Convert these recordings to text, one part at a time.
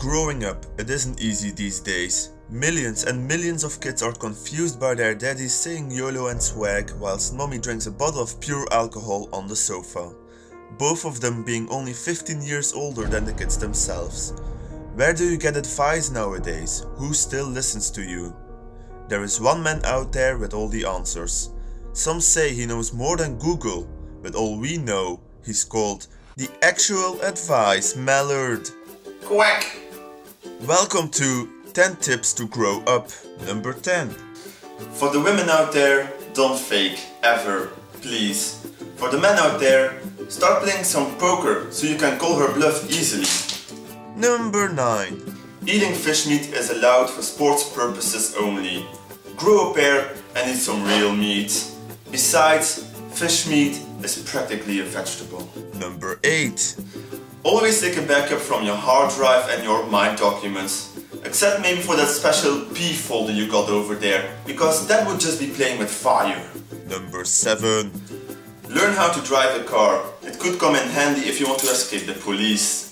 Growing up, it isn't easy these days. Millions and millions of kids are confused by their daddies saying YOLO and swag, whilst mommy drinks a bottle of pure alcohol on the sofa. Both of them being only 15 years older than the kids themselves. Where do you get advice nowadays? Who still listens to you? There is one man out there with all the answers. Some say he knows more than Google, but all we know, he's called the Actual Advice Mallard. Quack! Welcome to 10 Tips to Grow Up, number 10. For the women out there, don't fake, ever, please. For the men out there, start playing some poker so you can call her bluff easily. Number 9. Eating fish meat is allowed for sports purposes only. Grow a pair and eat some real meat. Besides, fish meat is practically a vegetable. Number 8. Always take a backup from your hard drive and your My documents. Except maybe for that special P folder you got over there, because that would just be playing with fire. Number 7. Learn how to drive a car. It could come in handy if you want to escape the police.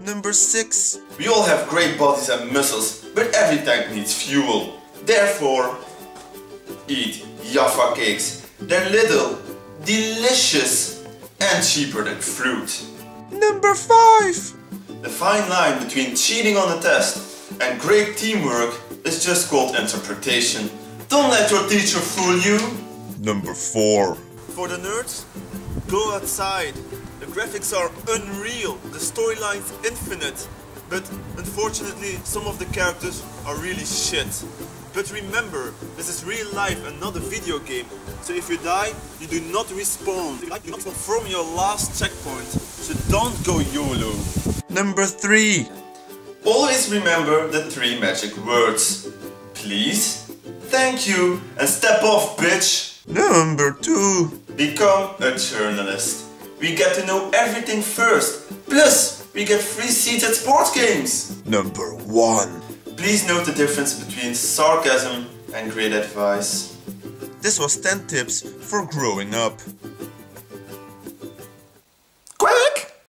Number 6. We all have great bodies and muscles, but every tank needs fuel. Therefore, eat Yaffa cakes. They're little, delicious and cheaper than fruit. Number 5. The fine line between cheating on a test and great teamwork is just called interpretation. Don't let your teacher fool you. Number 4. For the nerds, go outside. The graphics are unreal, the storyline's infinite, but unfortunately some of the characters are really shit. But remember, this is real life and not a video game, so if you die, you do not respawn from your last checkpoint, so don't go YOLO. Number 3. Always remember the 3 magic words. Please, thank you, and step off, bitch. Number 2. Become a journalist. We get to know everything first, plus we get free seats at sports games! Number 1. Please note the difference between sarcasm and great advice. This was 10 tips for growing up.